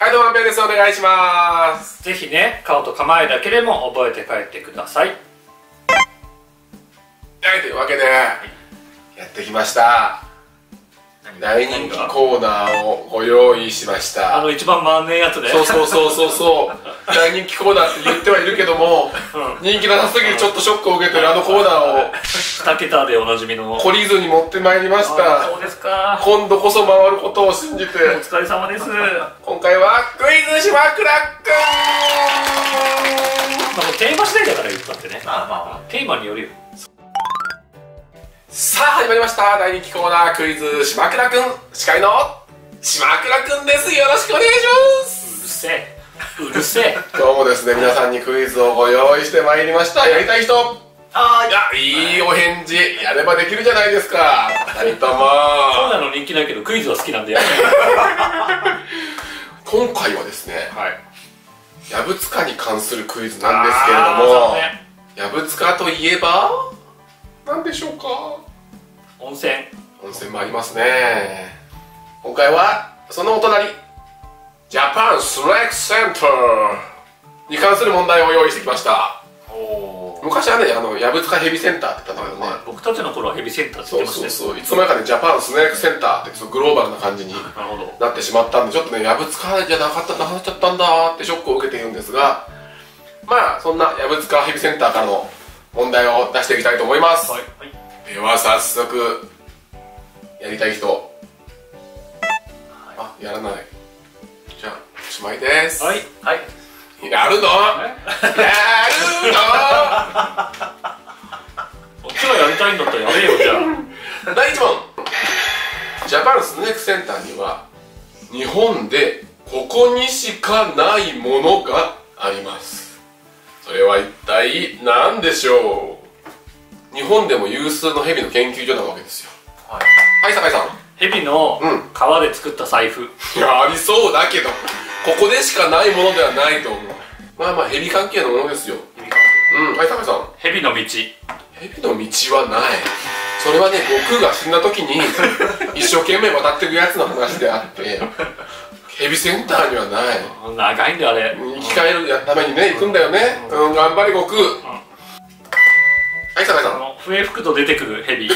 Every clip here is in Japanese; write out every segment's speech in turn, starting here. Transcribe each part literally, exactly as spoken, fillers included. はい、どうも、ぺーです。お願いします。ぜひね、顔と構えだけでも覚えて帰ってください。はい、というわけで、やってきました。大人気コーナーをご用意しました。あの、一番万年やつで。そうそうそうそうそう。大人気コーナーって言ってはいるけども、うん、人気なさすぎてちょっとショックを受けてるあのコーナーを、に桁でおなじみの。懲りずに持ってまいりました。そうですか。今度こそ回ることを信じて。お疲れ様です。今回は、クイズ島クラッカー。まあ、もうテーマ次第だから言ったってね。まあまあ、テーマによるよ。さあ始まりました大人気コーナークイズ島倉くん、司会の島倉くんです。よろしくお願いします。うるせえうるせえ。今日もですね皆さんにクイズをご用意してまいりました。やりたい人、ああいいお返事、やればできるじゃないですか。ふたりともそうなの人気ないけどクイズは好きなんでやる。今回はですね、はい、やぶつかに関するクイズなんですけれども、ね、やぶつかといえばなんでしょうか。温泉。温泉もありますね。今回はそのお隣ジャパンストライクセンターに関する問題を用意してきました。お昔はねあのやぶつかヘビセンターって言ったんだけどね、はい、僕たちの頃はヘビセンターって言ってましたね。そうそうそう、いつの間にかねジャパンストライクセンターってちょっとグローバルな感じになってしまったんで、ちょっとねやぶつかじゃなかったなっちゃったんだってショックを受けているんですが、まあそんなやぶつかヘビセンターからの問題を出していきたいと思います、はいはい、では早速やりたい人、はい、あやらないじゃあおしまいです。はいはい、やるのやるのこっちがやりたいんだったらやれよ。じゃあだいいち問、ジャパンスネークセンターには日本でここにしかないものがあります。それは一体何でしょう。日本でも有数のヘビの研究所なわけですよ。はい、酒井さん。ヘビの皮で作った財布、うん、いやありそうだけどここでしかないものではないと思う。まあまあヘビ関係のものですよ。ヘビ関係、うん、はい酒井さん。ヘビの道。ヘビの道はない。それはね悟空が死んだ時に一生懸命渡っていくやつの話であってヘビセンターにはない。長いんだあれ。生き返るためにね行くんだよね。うん、頑張れ悟空。はい酒井さん。笛吹くと出てくるヘビ。いる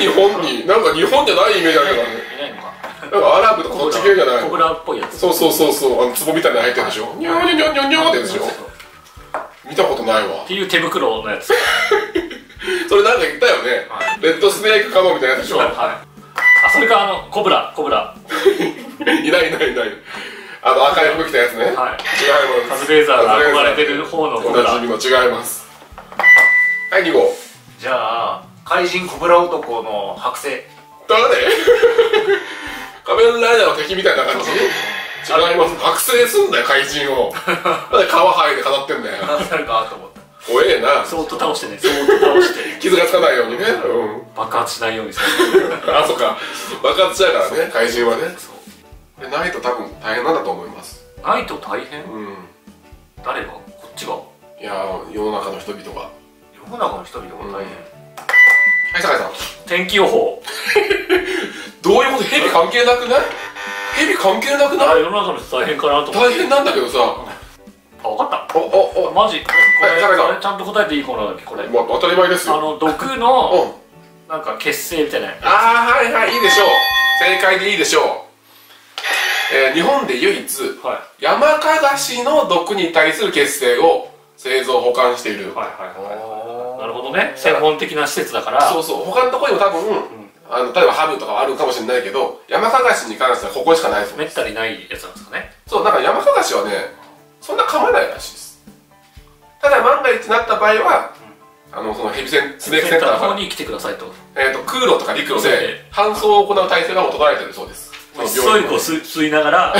日本に。なんか日本じゃないイメージあるけどね。なんかアラブとかそっち系じゃない。コブラっぽいやつ。そうそうそうそう。あの壺みたいに入ってるでしょ。ニョニョニョニョニョってでしょ。見たことないわ。っていう手袋のやつ。それなんか言ったよね。レッドスネークカモみたいなやつでしょ。はい。あ、それかあのコブラコブラいないいないいない、あの赤い服着たやつね。はい、違います。カズレーザーが憧れてる方のコブラ。同じの違います。はい、に号。じゃあ怪人コブラ男の剥製。誰仮面ライダーの敵みたいな感じ。違います。剥製すんだよ怪人を。なんで皮剥いで飾ってんだよ。飾るかと思った。怖えな。そーっと倒してね、そーっと倒して傷がつかないようにね、爆発しないようにさ。あ、そっか、爆発しちゃうからね、怪獣はね。そうないと多分大変なんだと思います。ないと大変。うん、誰が、こっちが。いやー、世の中の人々が。世の中の人々が大変。はい、酒井さん。天気予報。どういうこと、ヘビ関係なくない。ヘビ関係なくない。世の中の人大変かなと思って。大変なんだけどさ。あ、分かった。おおお、マジ。これちゃんと答えていいコーナーだっけこれ。当たり前ですよ。あの毒のなんか結成みたいな。ああはいはい、いいでしょう。正解でいいでしょう。日本で唯一ヤマカガシの毒に対する結成を製造保管している。はいはいはい。なるほどね。専門的な施設だから。そうそう、他のところにも多分あの例えばハブとかはあるかもしれないけど、ヤマカガシに関してはここしかないです。めったにないやつなんですかね。そうだからヤマカガシはね。そんな噛まないらしいです。ただ万が一なった場合は、うん、あのそのヘビセンスネークセンターの方に来てくださいと、えーと空路とか陸路で搬送を行う体制が求められているそうです。そういう子を吸いながら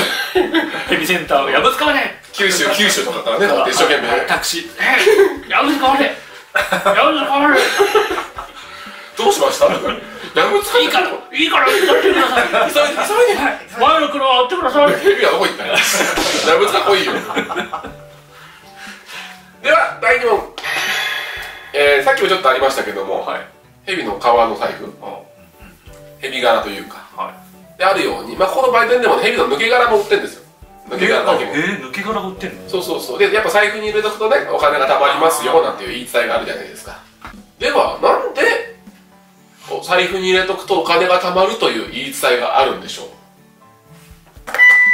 ヘビセンターをやぶつかまれ、九州九州とかからね一生懸命タクシーやぶつかまれやぶつかまれ。どうしました。やぶつかまれいいからいいから急いでください、急いで急いで前の車を追ってください。ヘビはどこ行ったんや。やぶつかっこいいよ。ではだいに問、えー、さっきもちょっとありましたけども、はい、ヘビの皮の財布、ヘビ柄というか、はい、であるように、まあ、ここの売店でも、ね、ヘビの抜け殻も売ってるんですよ。抜け殻だけも、えー、抜け殻売ってるの？そうそうそう。でやっぱ財布に入れとくとね、お金が貯まりますよなんていう言い伝えがあるじゃないですか。ではなんで財布に入れとくとお金が貯まるという言い伝えがあるんでしょう。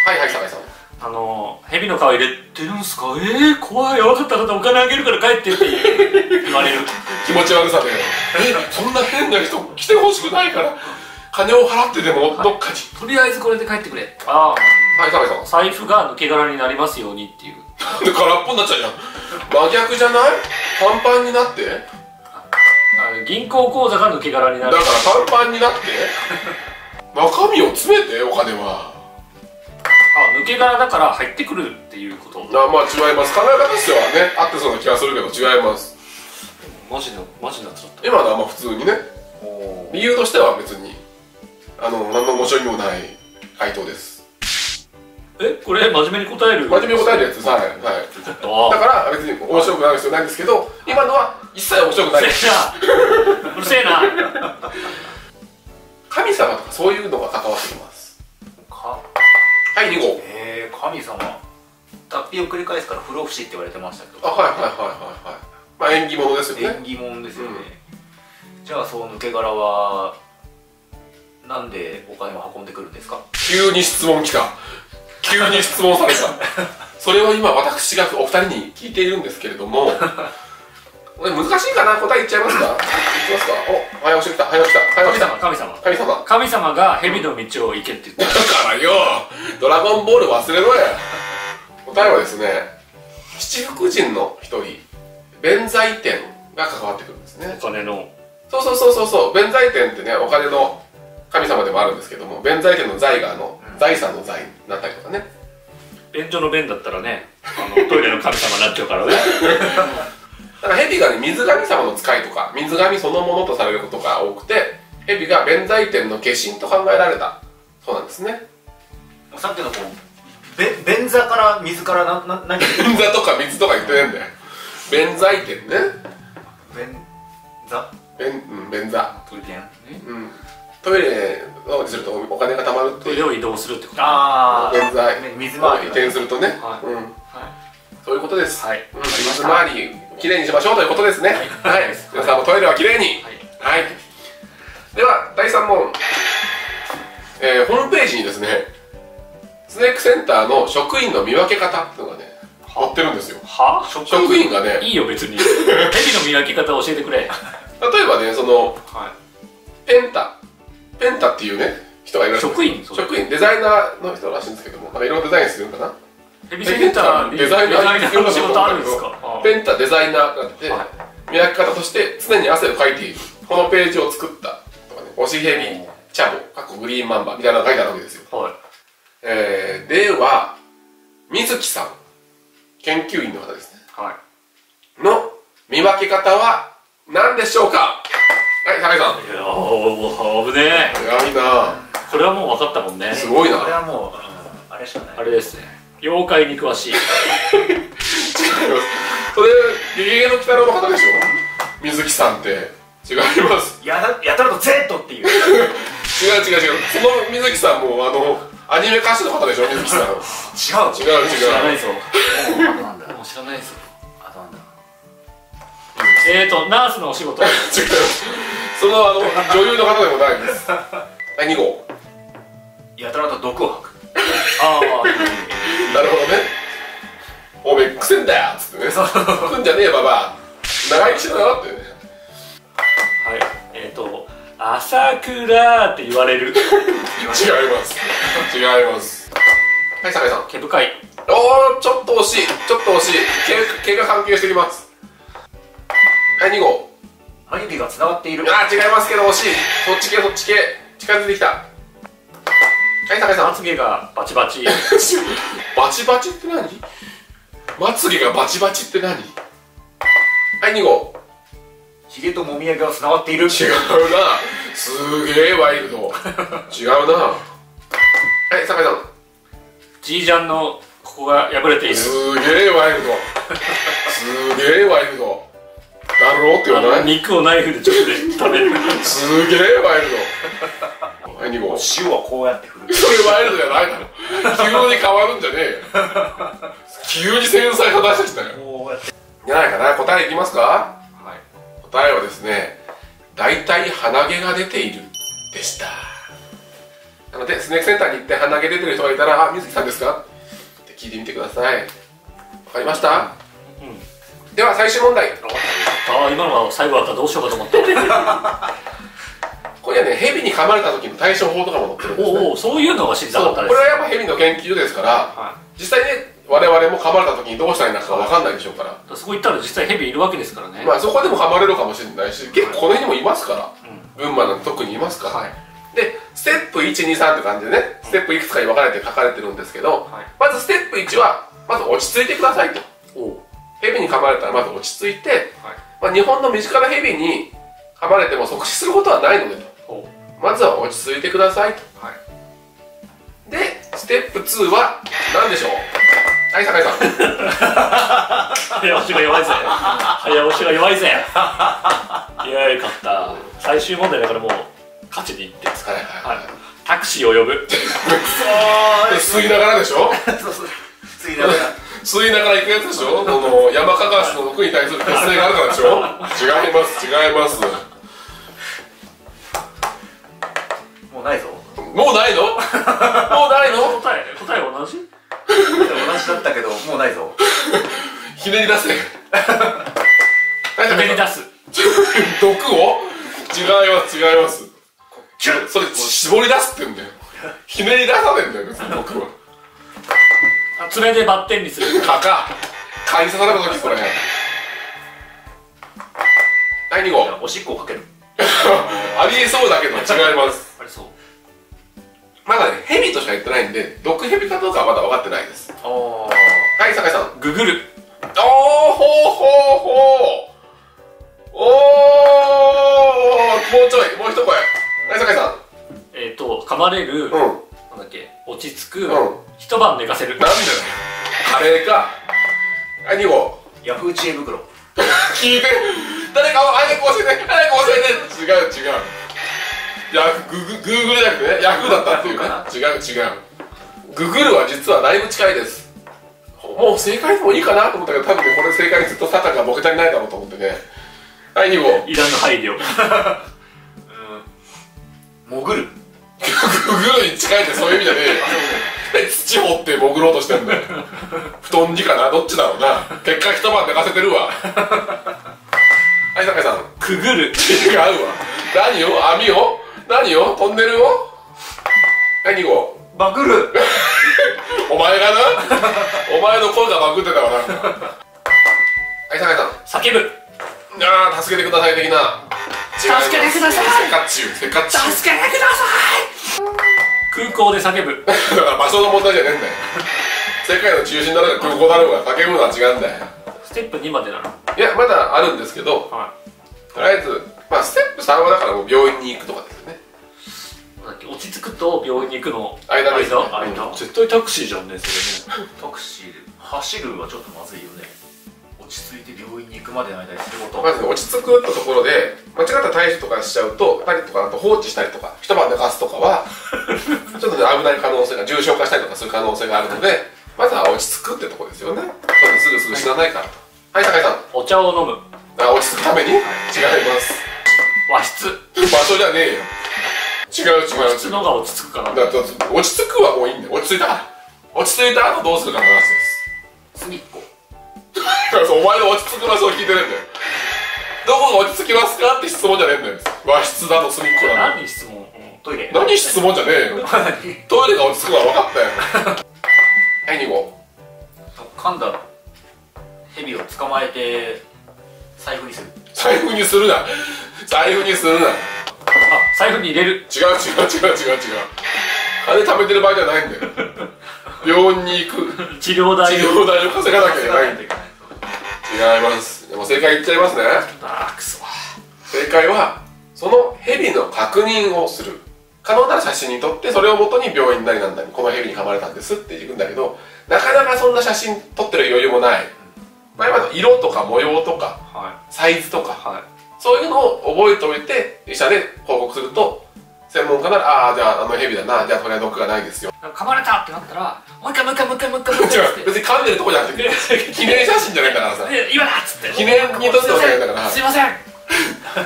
はいはい、酒井さん。あのー、蛇の皮入れてるんすか、えー、怖い、分かった方お金あげるから帰ってって言われる気持ち悪さで、えー、そんな変な人来てほしくないから金を払ってでもどっかに、はい、とりあえずこれで帰ってくれ。ああ、はい、酒井さん。財布が抜け殻になりますようにっていうなんで空っぽになっちゃうじゃん。真逆じゃない？パンパンになって銀行口座が抜け殻になる、だからパンパンになって中身を詰めてお金は、あ、抜け殻だから入ってくるっていうこと。あ、まあ違います。考え方としてはね、合ってそうな気がするけど違います。マジでマジになっちゃった。今のはまあ普通にね、理由としては別にあの何の面白みもない回答です。え、これ真面目に答える、真面目に答えるやつ。はいはい。だから別に面白くなる必要ないんですけど、今のは一切面白くないです。うるせえな。神様とかそういうのが関わってきます。はい、に号。えー、神様。脱皮を繰り返すから不老不死って言われてましたけど。あ、はいはいはいはいはい。まあ縁起物ですよね。縁起物ですよね。うん、じゃあそう抜け殻はなんでお金を運んでくるんですか。急に質問来た。急に質問された。それを今私がお二人に聞いているんですけれども、これ難しいかな。答え言っちゃいますか。いきますか。お、早押し来た。早押し来た。早押し来た。神様。神様。神様が蛇の道を行けって言った。だからよ。ドラゴンボール忘れろや。答えはですね、七福神の一人弁財天が関わってくるんですね。お金の。そうそうそうそうそう。弁財天ってね、お金の神様でもあるんですけども、弁財天の財があの財産の財になったりとかね。便所の便だったらね、あのトイレの神様になっちゃうからね。だから蛇がね、水神様の使いとか水神そのものとされることが多くて、蛇が弁財天の化身と考えられたそうなんですね。さっきのこう便座から水からなな何便座とか水とか言ってねえんだよ。弁財天ね。便座便うん便座トイレ、うんトイレをするとお金が貯まるって、トイレを移動するってこと。ああ、便座水回り移転するとね。はい、うん、そういうことです。はい、水回りきれいにしましょうということですね。はい、皆さんもトイレはきれいに。はい、ではだいさん問、えー、ホームページにですね、スネークセンターの職員の見分け方っていうのがね載ってるんですよ。はあ、職員がね、いいよ別に、ヘビの見分け方を教えてくれ。例えばね、そのペンタペンタっていうね人がいるらしいんですよ。職員職員デザイナーの人らしいんですけども、なんかいろいろデザインするんかな。ヘビセンターデザイナーの仕事あるんですか。ペンタデザイナーなんで、見分け方として常に汗をかいている、このページを作ったとかね、推しヘビチャボかっこグリーンマンバーみたいなのが書いてあるわけですよ。えー、では水木さん、研究員の方ですね、の見分け方は何でしょうか。はい、酒井さん。いやー、危ねえ。早いな。これはもう分かったもんね。すごいな。これはもうあれしかない。あれですね、妖怪に詳しい。それ「ゲゲゲの鬼太郎」の方でしょ。水木さんって違います。 や, やたらと Z っていう。違う違う違う、その水木さんもあのアニメ歌手の方でしょ。水木さん違う違う違う、知らないぞ。もう知らないぞ。あとなんだ。えーとナースのお仕事。違う、そのあの女優の方でもないんです。だいに号、やたらと毒を吐く。ああ、なるほどね。おめえくせんだよっつってね、くんじゃねえババア、長生きしろよってね。はい、えっと「朝倉」って言われる。違います、違います。はい、酒井さん。毛深い。おお、ちょっと惜しい、ちょっと惜しい。毛が関係してきます。はい、に号、歯指がつながっている。ああ、違いますけど惜しい。そっち系、そっち系、近づいてきた。はい、酒井さん。まつげがバチバチ。バチバチって何？まつげがバチバチって何？はい、に号。ひげともみあげがつながっている。違うな。すげえワイルド。違うな。はい、酒井さん。じいちゃんのここが破れている。すげえワイルド。すげえワイルド。だろうって言わない？肉をナイフでちょっと食べる。すげえワイルド。にこう塩はこうやって振る。それワイルドじゃないの。急に変わるんじゃねえよ。急に繊細な出してきたよ。じゃないかな。答えいきますか。はい、答えはですね、大体鼻毛が出ているでした。なのでスネークセンターに行って鼻毛出てる人がいたら、あ、水木さんですかって聞いてみてください。わかりました、うん、では最終問題。あ、今のは最後だったらどうしようかと思ったこれはね、蛇に噛まれた時の対処法とかも載ってるんですね。おお、そういうのが知りたかったです。これはやっぱ蛇の研究所ですから、はい、実際ね、我々も噛まれた時にどうしたらいいのか分かんないでしょうから、はい、そこ行ったら実際ヘビいるわけですからね。まあそこでも噛まれるかもしれないし、結構この辺にもいますから、群馬なんて特にいますから、はい、でステップいちにさんって感じでね、ステップいくつかに分かれて書かれてるんですけど、はい、まずステップいちはまず落ち着いてくださいと。ヘビに噛まれたらまず落ち着いて、はい、まあ日本の身近なヘビに噛まれても即死することはないのでと、まずは落ち着いてくださいと、はい、でステップには何でしょう。はい、酒井さん。早押しが弱いぜ。早押しが弱いぜ。いや、よかった。最終問題だからもう勝ちにいってますから。タクシーを呼ぶ。吸いながらでしょ。吸いながら。吸いながら行くやつでしょ。この山かがしの毒に対する鉄性があるからでしょ。違います、違います。もうないぞ。もうないの？もうないの？答え、答え同じ？同じだったけど、もうないぞ。ひねり出せ。ひねり出す。毒を？違います、違います。それ、絞り出すって言うんだよ。ひねり出さねえんだよ、毒は。爪でバッテンにする。かか。蚊に刺された時、それ。だいに号。おしっこをかける。ありえそうだけど、違います。ありそう。まだね、ヘビとしか言ってないんで、毒ヘビかどうかはまだ分かってないです。はい、酒井さん。ググる。おー、ほうほうほう。おー、もうちょい、もう一声。はい、酒井さん。えっと、噛まれる、うん、なんだっけ、落ち着く、うん、一晩寝かせる。なんでカレーか。はい、に号。ヤフー知恵袋。聞いて、誰かを早く教えて、早く教えて。違う、違う。グーグルじゃなくてね、ヤフーだったっていうか、違う違う。ググルは実はだいぶ近いです。もう正解でもいいかなと思ったけど、多分ね、これ正解にずっとサタンがボケ足りないだろうと思ってね。はい、に号。いらぬ配慮。うん、潜る。ググルに近いってそういう意味じゃねえよ。土掘って潜ろうとしてんだよ。布団にかな、どっちだろうな。結果一晩寝かせてるわ。はい、酒井さん。くぐる。違うわ。何よ、網を、何よ、トンネルを。はい、に号。バグる。お前がな、お前の声がバグってたわな。はい、酒井さん。叫ぶ。ああ、助けてください的な。助けてください。せかっちゅう、せかっちゅう。助けてください。空港で叫ぶ。場所の問題じゃねえんだよ。世界の中心だろうが空港だろうが、叫ぶのは違うんだよ。ステップにまでなの？いや、まだあるんですけど、はい、とりあえず、まあ、ステップさんはだからもう病院に行くとかですよね。落ち着くと病院に行くの間ですね。間、絶対タクシーじゃんね、それね。タクシーで走るはちょっとまずいよね。落ち着いて病院に行くまでの間にすること。まず、ね、落ち着くってところで間違った対処とかしちゃうと、たりとかあと放置したりとか一晩寝かすとかはちょっと、ね、危ない可能性が、重症化したりとかする可能性があるので、まずは落ち着くってところですよね。すぐすぐ死なないからと。はい、酒井さん。お茶を飲む。あ、落ち着くために？違います。和室。場所じゃねえよ。違う違う。和室のが落ち着くかな。落ち着くはもういいんだよ。落ち着いた。落ち着いた後どうするかの話です。隅っこ。お前の落ち着く話を聞いてねえんだよ。どこが落ち着きますかって質問じゃねえんだよ。和室だと隅っこだ。何質問？トイレ。何質問じゃねえよ。トイレが落ち着くのは分かったよ。はい、に号。噛んだら蛇を捕まえて財布にする。財布にするな。財布にするな。あ、財布に入れる。違う違う違う違う違う。金貯めてる場合じゃないんだよ。病院に行く。治療代。治療代を稼がなきゃいけないんだよ。違います。でも正解言っちゃいますね。ああ、くそ。正解はその蛇の確認をする。可能なら写真に撮って、それをもとに病院なりなんだり、このヘビに噛まれたんですって言うんだけど、なかなかそんな写真撮ってる余裕もない。まあ、今の色とか模様とか、はい、サイズとか、はい、そういうのを覚えておいて医者で報告すると、専門家なら、ああ、じゃあ、あのヘビだな、じゃあ、それは毒がないですよ。噛まれたってなったら、もう一回、もう一回、もう一回、もう一回、もう一回。別に噛んでるとこじゃなくて、記念写真じゃないからさ。今だっつって。記念に撮っておかないから。すいません。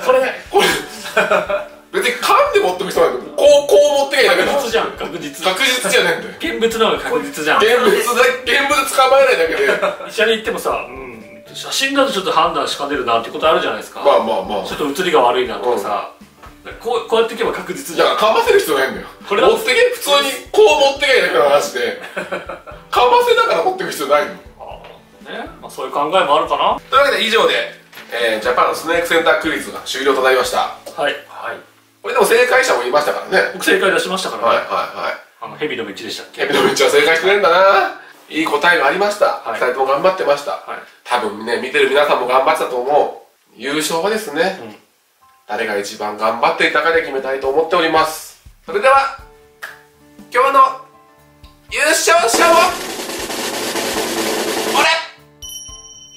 これね、これ。別に噛んで持ってく人なんだけど、こう、こう持ってきゃいけない。確実じゃん、確実。確実じゃねえんだよ。現物の方が確実じゃん。現物だ、現物捕まえないだけで。医者に行ってもさ、うん、写真だとちょっと判断しかねるなってことあるじゃないですか。まあまあまあ。ちょっと写りが悪いなとかさ。こう、こうやっていけば確実じゃん。かませる必要ないんだよ。これ持ってけ、普通にこう持ってけないだけの話で。かませながら持ってく必要ないの。あね、まあ、そういう考えもあるかな。というわけで以上で、えー、ジャパンスネークセンタークイズが終了となりました。はい。はい。これでも正解者もいましたからね。僕正解出しましたからね。はいはいはい。あの蛇の道でしたっけ。蛇の道は正解してくれるんだな。いい答えがありました。二人とも頑張ってました。はい、多分ね、見てる皆さんも頑張ってたと思う。優勝はですね。うん、誰が一番頑張っていたかで決めたいと思っております。それでは今日の優勝者は俺。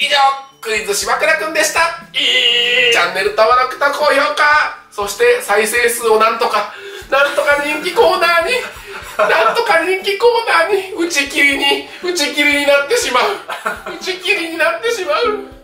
以上、クイズしまくらくんでした。いいチャンネル登録と高評価、そして再生数をなんとかなんとか人気コーナーになんとか人気コーナーに打ち切りに打ち切りになってしまう打ち切りになってしまう。